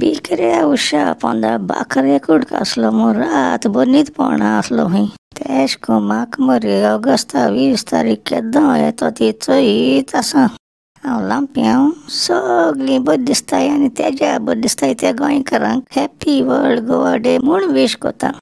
बिक्रिया उषा पोंदा बाकरे कुड कासलो मो रात बनीत पोणा आसलो ही तेश को माक मरे अगस्ता 20 तारीख के दाय तो ती चोई तासा हांव लांप्यांव सगली बर्दिस्ताय आनी तेज्या बर्दिस्ताय त्या गोंयकारांक हॅप्पी वर्ल्ड गोवा डे म्हूण विश कोता.